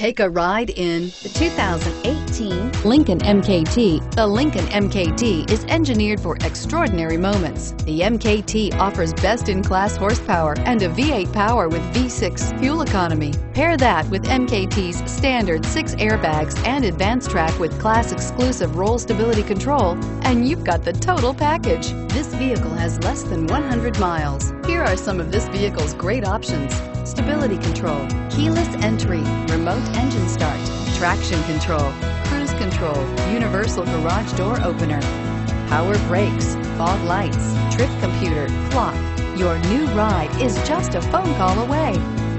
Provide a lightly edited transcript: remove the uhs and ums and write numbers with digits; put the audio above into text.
Take a ride in the 2018 Lincoln MKT. The Lincoln MKT is engineered for extraordinary moments. The MKT offers best-in-class horsepower and a V8 power with V6 fuel economy. Pair that with MKT's standard 6 airbags and advanced track with class-exclusive roll stability control, and you've got the total package. This vehicle has less than 100 miles. Here are some of this vehicle's great options: stability control, keyless entry, remote engine start, traction control, cruise control, universal garage door opener, power brakes, fog lights, trip computer, clock. Your new ride is just a phone call away.